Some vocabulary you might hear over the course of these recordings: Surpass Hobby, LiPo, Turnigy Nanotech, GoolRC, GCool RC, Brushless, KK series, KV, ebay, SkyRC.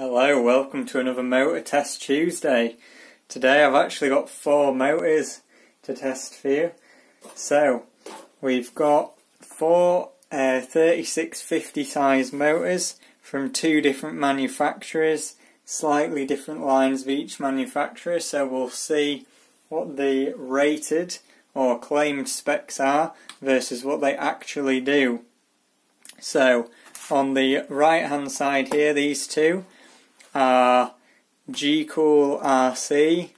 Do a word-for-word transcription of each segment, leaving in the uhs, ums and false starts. Hello, welcome to another Motor Test Tuesday. Today I've actually got four motors to test for you. So we've got four uh, thirty-six fifty size motors from two different manufacturers, slightly different lines of each manufacturer, so we'll see what the rated or claimed specs are versus what they actually do. So on the right hand side here, these two are GoolRC,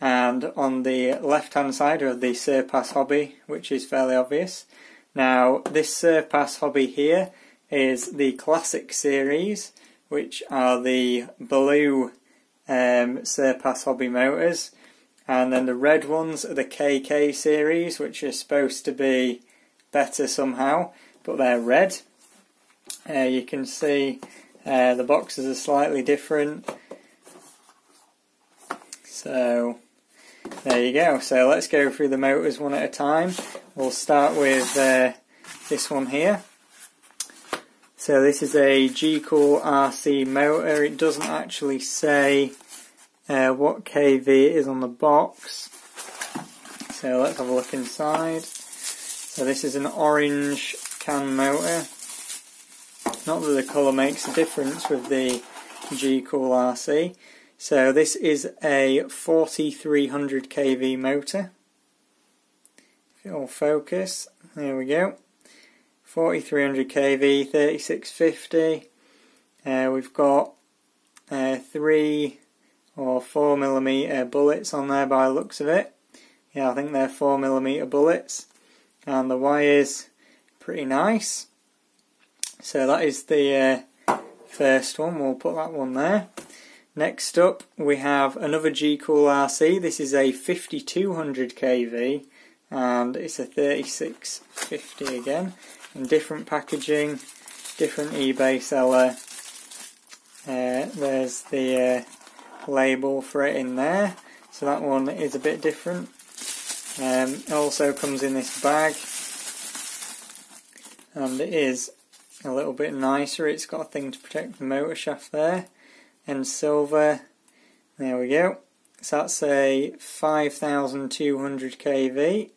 and on the left hand side are the Surpass Hobby, which is fairly obvious. Now this Surpass Hobby here is the Classic series, which are the blue um, Surpass Hobby motors, and then the red ones are the K K series, which are supposed to be better somehow, but they're red. Uh, you can see Uh, the boxes are slightly different, so there you go. So let's go through the motors one at a time. We'll start with uh, this one here. So this is a GoolRC motor. It doesn't actually say uh, what K V it is on the box, so let's have a look inside. So this is an orange can motor. Not that the colour makes a difference with the GoolRC. So this is a forty-three hundred K V motor. If it'll focus, there we go. forty-three hundred K V, thirty-six fifty. Uh, we've got uh, three or four millimeter bullets on there by the looks of it. Yeah, I think they're four millimeter bullets, and the wires pretty nice. So that is the uh, first one. We'll put that one there. Next up we have another GoolRC. This is a fifty-two hundred K V and it's a thirty-six fifty again. And different packaging, different eBay seller. Uh, there's the uh, label for it in there. So that one is a bit different. Um, it also comes in this bag, and it is a little bit nicer. It's got a thing to protect the motor shaft there, and silver. There we go. So that's a fifty-two hundred K V,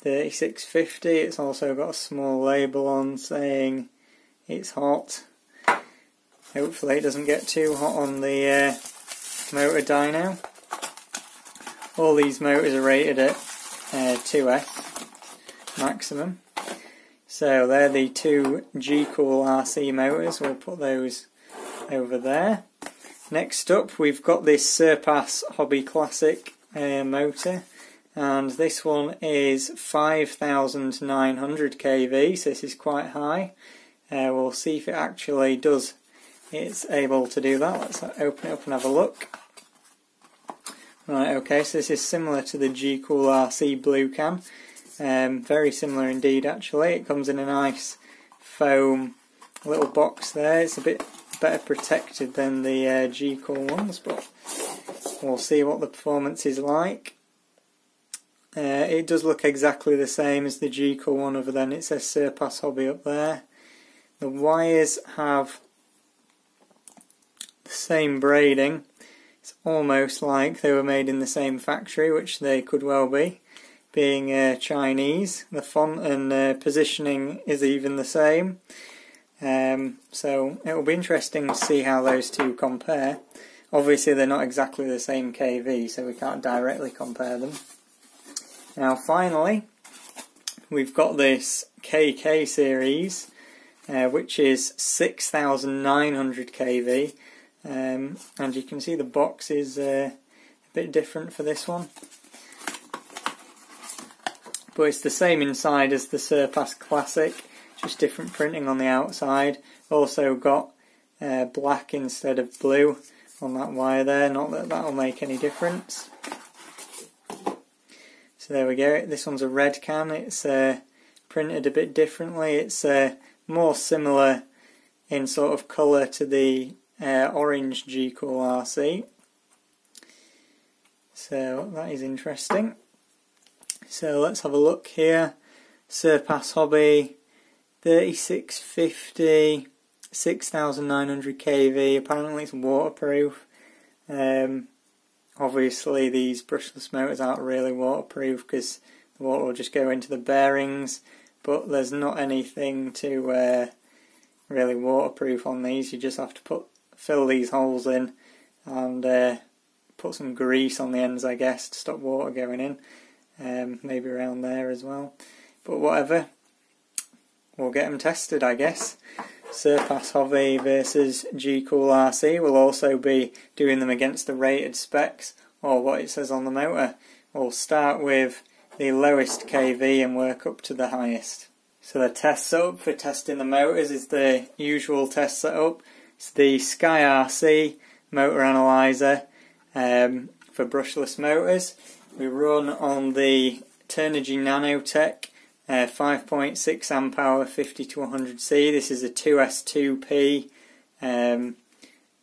thirty-six fifty. It's also got a small label on saying it's hot. Hopefully it doesn't get too hot on the uh, motor dyno. All these motors are rated at uh, two F maximum. So they're the two GoolRC motors. We'll put those over there. Next up we've got this Surpass Hobby Classic uh, motor, and this one is fifty-nine hundred K V, so this is quite high. Uh, we'll see if it actually does, it's able to do that. Let's open it up and have a look. Right, okay, so this is similar to the GoolRC blue can. Um, very similar indeed actually. It comes in a nice foam little box there. It's a bit better protected than the uh, GoolRC ones, but we'll see what the performance is like. Uh, it does look exactly the same as the GoolRC one, other than it says Surpass Hobby up there. The wires have the same braiding. It's almost like they were made in the same factory, which they could well be. Being uh, Chinese, the font and uh, positioning is even the same, um, so it will be interesting to see how those two compare. Obviously they're not exactly the same K V, so we can't directly compare them. Now finally we've got this K K series, uh, which is sixty-nine hundred K V, um, and you can see the box is uh, a bit different for this one. But it's the same inside as the Surpass Classic, just different printing on the outside. Also got uh, black instead of blue on that wire there, not that that'll make any difference. So there we go, this one's a red can. It's uh, printed a bit differently. It's uh, more similar in sort of colour to the uh, orange GoolRC, so that is interesting. So let's have a look here. Surpass Hobby, thirty-six fifty, six thousand nine hundred K V, apparently it's waterproof. Um, obviously these brushless motors aren't really waterproof because the water will just go into the bearings, but there's not anything to uh, really waterproof on these. You just have to put fill these holes in and uh, put some grease on the ends, I guess, to stop water going in, um, maybe around there as well, but whatever, we'll get them tested, I guess. Surpass Hobby versus GoolRC. Will also be doing them against the rated specs or what it says on the motor. We'll start with the lowest K V and work up to the highest. So the test setup for testing the motors is the usual test setup. It's the SkyRC motor analyzer um, for brushless motors. We run on the Turnigy Nanotech Uh, five point six amp hour fifty to one hundred C. This is a two S two P um,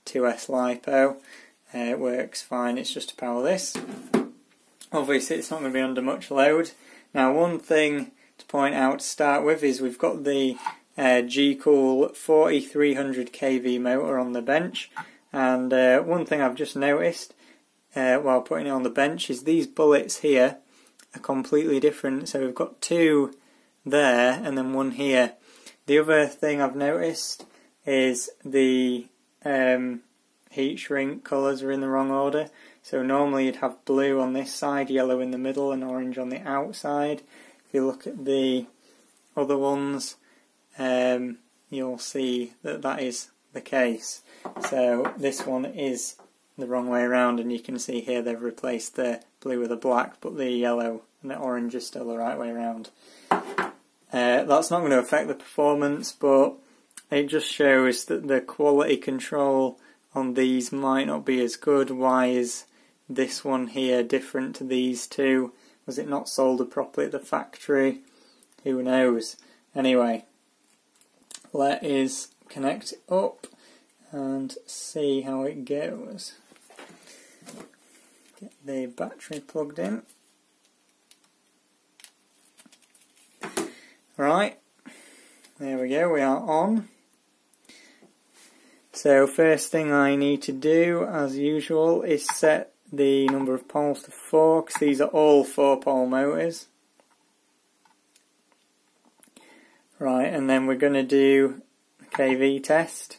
two S LiPo. Uh, it works fine, it's just to power this. Obviously it's not going to be under much load. Now, one thing to point out to start with is we've got the uh, GoolRC forty-three hundred K V motor on the bench, and uh, one thing I've just noticed uh, while putting it on the bench is these bullets here are completely different. So we've got two there and then one here. The other thing I've noticed is the um, heat shrink colours are in the wrong order. So normally you'd have blue on this side, yellow in the middle and orange on the outside. If you look at the other ones, um, you'll see that that is the case. So this one is the wrong way around, and you can see here they've replaced the blue with a black, but the yellow and the orange is still the right way around. Uh, that's not going to affect the performance, but it just shows that the quality control on these might not be as good. Why is this one here different to these two? Was it not soldered properly at the factory? Who knows? Anyway, let us connect up and see how it goes. Get the battery plugged in. Right, there we go, we are on. So first thing I need to do, as usual, is set the number of poles to four, because these are all four pole motors. Right, and then we're going to do a K V test.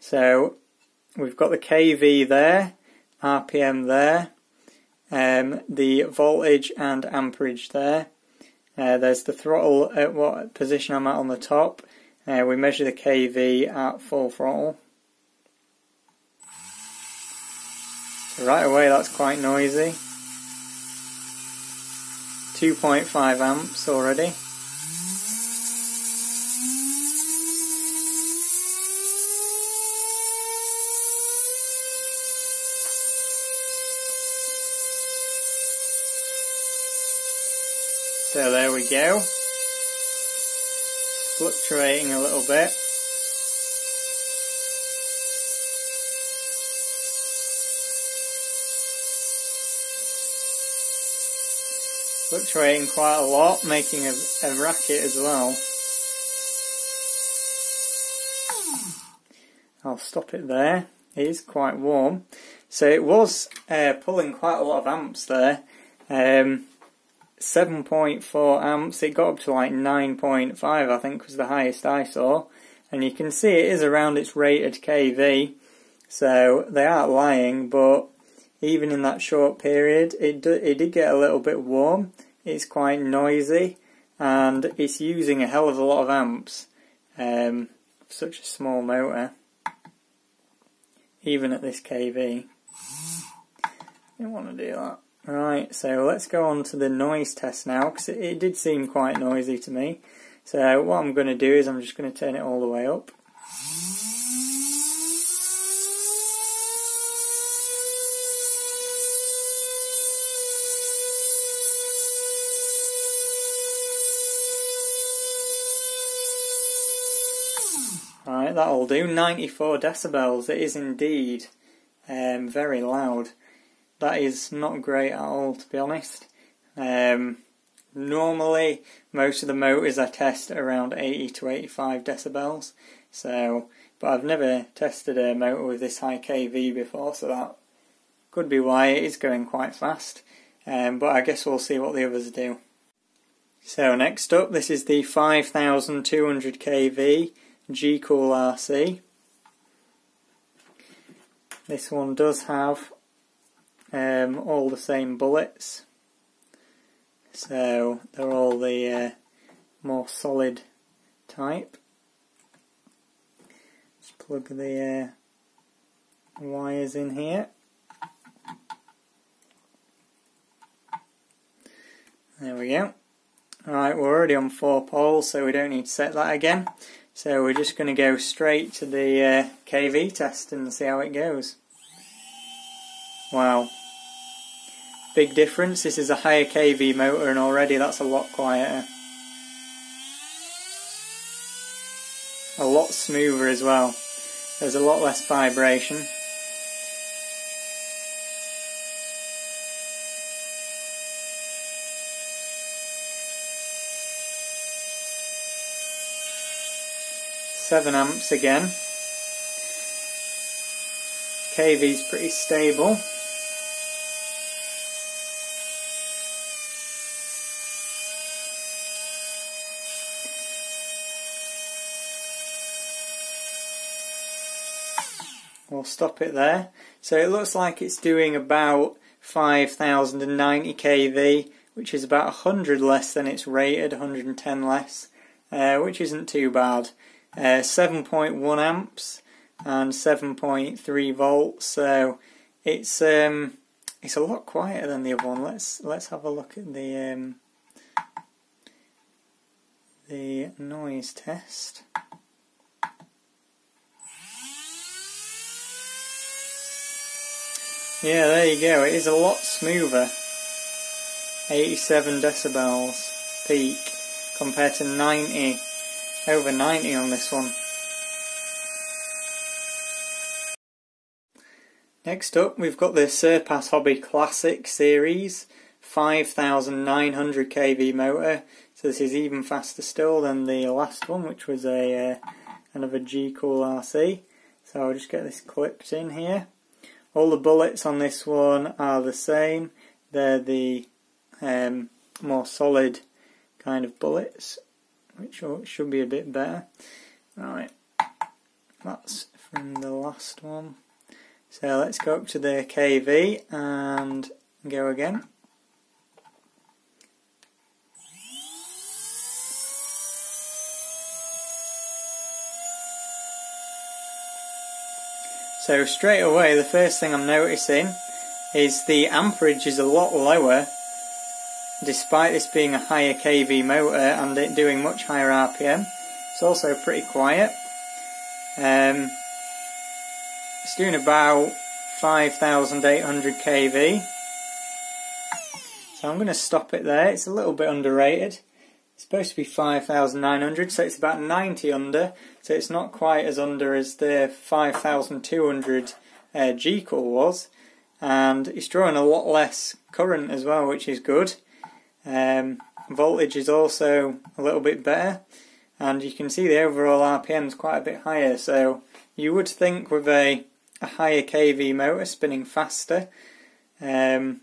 So we've got the K V there, R P M there, um, the voltage and amperage there. Uh, there's the throttle at what position I'm at on the top. Uh, we measure the K V at full throttle. So right away that's quite noisy. two point five amps already. So there we go, fluctuating a little bit. Fluctuating quite a lot, making a, a racket as well. I'll stop it there, it is quite warm. So it was uh, pulling quite a lot of amps there. Um, seven point four amps, it got up to like nine point five I think was the highest I saw, and you can see it is around its rated K V, so they aren't lying. But even in that short period it, do, it did get a little bit warm, it's quite noisy, and it's using a hell of a lot of amps um, for such a small motor, even at this K V. I don't want to do that. Right, so let's go on to the noise test now, because it, it did seem quite noisy to me. So what I'm going to do is I'm just going to turn it all the way up. Right, that'll do. ninety-four decibels, it is indeed um, very loud. That is not great at all, to be honest. Um, normally most of the motors I test around eighty to eighty-five decibels, so but I've never tested a motor with this high K V before, so that could be why it is going quite fast, um, but I guess we'll see what the others do. So next up, this is the five thousand two hundred K V GoolRC. This one does have um, all the same bullets, so they're all the uh, more solid type. Just plug the uh, wires in here. There we go. Alright, we're already on four poles, so we don't need to set that again. So we're just going to go straight to the uh, K V test and see how it goes. Wow. Big difference. This is a higher K V motor and already that's a lot quieter. A lot smoother as well. There's a lot less vibration. seven amps again. K V's pretty stable. We'll stop it there. So it looks like it's doing about five thousand ninety K V, which is about one hundred less than it's rated, one hundred ten less, uh, which isn't too bad. Uh, seven point one amps and seven point three volts, so it's um it's a lot quieter than the other one. Let's let's have a look at the um the noise test. Yeah, there you go. It is a lot smoother. eighty-seven decibels peak compared to ninety. Over ninety on this one. Next up, we've got the Surpass Hobby Classic series five thousand nine hundred K V motor. So this is even faster still than the last one, which was a uh, another GoolRC. So I'll just get this clipped in here. All the bullets on this one are the same. They're the um, more solid kind of bullets, which should be a bit better. Right, that's from the last one. So let's go up to the K V and go again. So straight away, the first thing I'm noticing is the amperage is a lot lower, despite this being a higher K V motor and it doing much higher R P M. It's also pretty quiet. Um, it's doing about five thousand eight hundred K V. So I'm going to stop it there. It's a little bit underrated. It's supposed to be five thousand nine hundred, so it's about ninety under. So it's not quite as under as the five thousand two hundred uh, GoolRC was. And it's drawing a lot less current as well, which is good. Um, voltage is also a little bit better, and you can see the overall R P M is quite a bit higher, so you would think with a, a higher K V motor spinning faster um,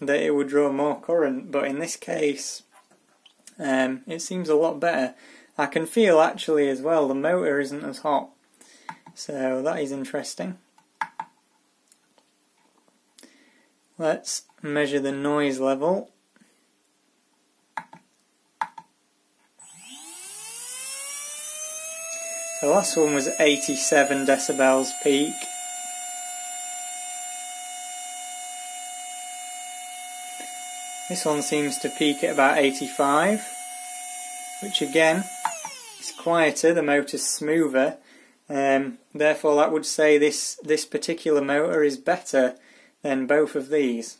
that it would draw more current, but in this case um, it seems a lot better. I can feel actually as well the motor isn't as hot, so that is interesting. Let's measure the noise level. The last one was eighty-seven decibels peak. This one seems to peak at about eighty-five, which again is quieter, the motor's smoother, um, therefore that would say this, this particular motor is better than both of these.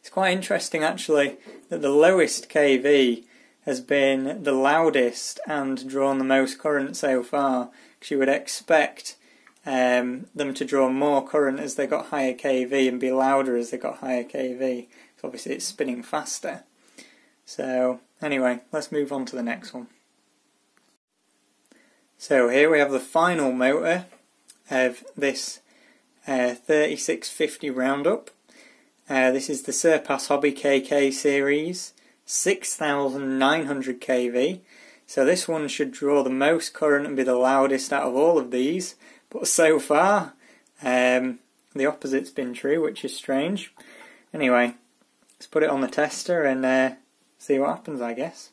It's quite interesting actually that the lowest K V has been the loudest and drawn the most current so far, because you would expect um, them to draw more current as they got higher K V and be louder as they got higher K V, because obviously it's spinning faster. So anyway, let's move on to the next one. So here we have the final motor of this uh, thirty-six fifty Roundup. Uh, this is the Surpass Hobby K K series, six thousand nine hundred K V. So this one should draw the most current and be the loudest out of all of these. But so far, um, the opposite's been true, which is strange. Anyway, let's put it on the tester and uh, see what happens, I guess.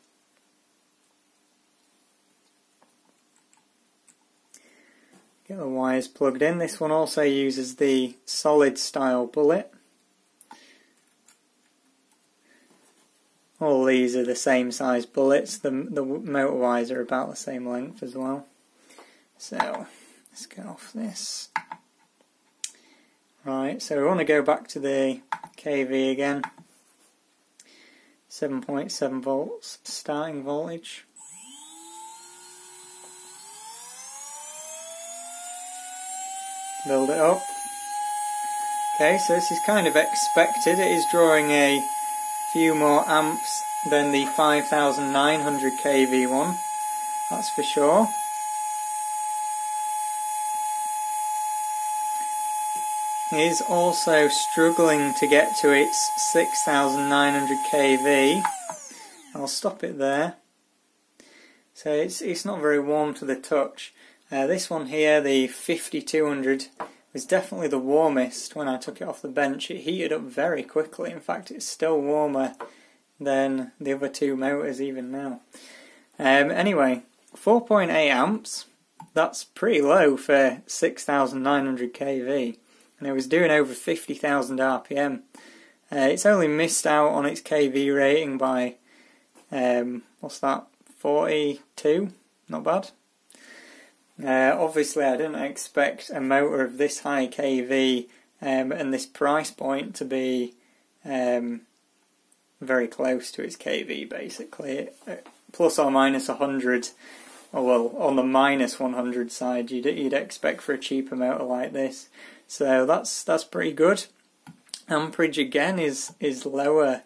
Get the wires plugged in. This one also uses the solid style bullet. All these are the same size bullets. The, the motor wires are about the same length as well. So, let's get off this. Right, so we want to go back to the K V again. seven point seven volts starting voltage. Build it up. Okay, so this is kind of expected. It is drawing a few more amps than the five thousand nine hundred K V one, that's for sure. It is also struggling to get to its six thousand nine hundred K V. I'll stop it there. So it's it's not very warm to the touch. Uh, this one here, the fifty-two hundred, was definitely the warmest when I took it off the bench. It heated up very quickly. In fact, it's still warmer than the other two motors even now. Um, anyway, four point eight amps. That's pretty low for six thousand nine hundred K V. And it was doing over fifty thousand R P M. Uh, it's only missed out on its K V rating by, um, what's that, forty-two? Not bad. Uh, obviously I didn't expect a motor of this high K V um, and this price point to be um, very close to its K V basically. Plus or minus one hundred. Oh, well, on the minus one hundred side, you'd, you'd expect for a cheaper motor like this. So that's that's pretty good. Amperage again is is lower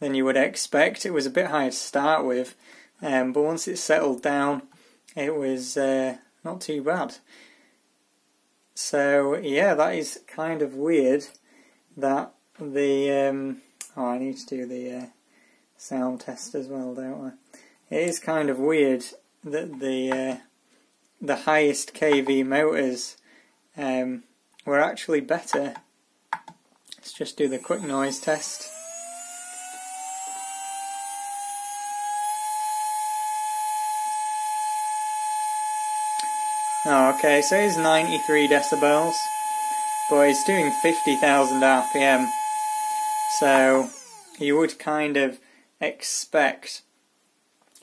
than you would expect. It was a bit high to start with, um, but once it settled down, it was uh, not too bad. So yeah, that is kind of weird. That the um, oh, I need to do the uh, sound test as well, don't I? It is kind of weird that the uh, the highest K V motors um, were actually better. Let's just do the quick noise test. Oh, okay, so it's ninety-three decibels, but it's doing fifty thousand R P M. So you would kind of expect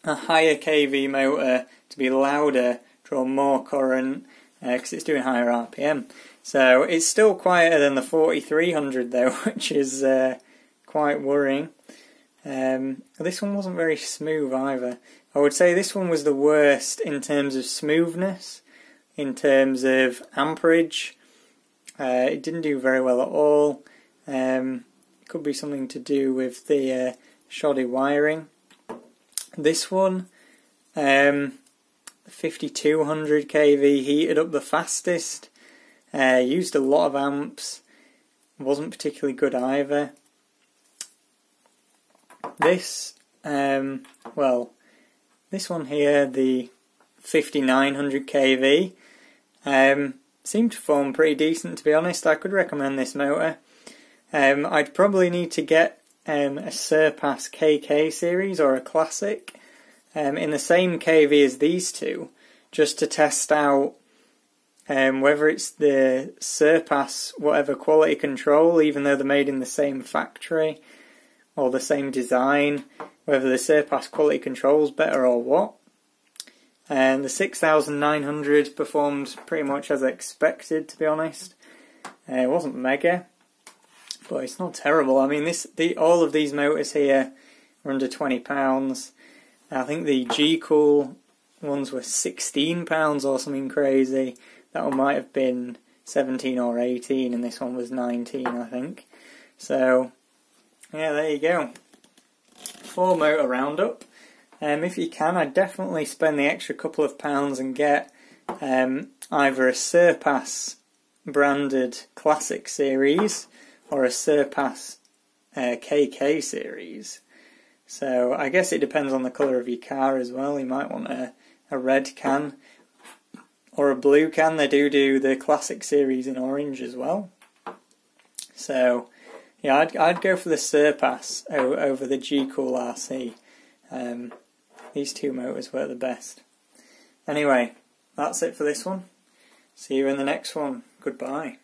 a higher K V motor to be louder, draw more current, because uh, it's doing higher R P M. So it's still quieter than the forty-three hundred though, which is uh, quite worrying. Um, this one wasn't very smooth either. I would say this one was the worst in terms of smoothness, in terms of amperage. Uh, it didn't do very well at all. Um, it could be something to do with the uh, shoddy wiring. This one, um, the fifty-two hundred K V heated up the fastest, uh, used a lot of amps, wasn't particularly good either. This, um, well, this one here, the fifty-nine hundred K V, um, seemed to form pretty decent, to be honest. I could recommend this motor. Um, I'd probably need to get Um, a Surpass K K series or a classic um, in the same K V as these two, just to test out um, whether it's the Surpass whatever quality control, even though they're made in the same factory or the same design, whether the Surpass quality control is better or what. And the six thousand nine hundred performed pretty much as expected, to be honest. Uh, it wasn't mega, but it's not terrible. I mean, this the all of these motors here are under twenty pounds. I think the G Cool ones were sixteen pounds or something crazy. That one might have been seventeen or eighteen, and this one was nineteen, I think. So, yeah, there you go. four motor roundup. Um, if you can, I'd definitely spend the extra couple of pounds and get um, either a Surpass branded classic series or a Surpass uh, K K series. So I guess it depends on the colour of your car as well. You might want a, a red can or a blue can. They do do the classic series in orange as well. So yeah, I'd, I'd go for the Surpass over the GoolRC. Um, these two motors were the best. Anyway, that's it for this one. See you in the next one. Goodbye.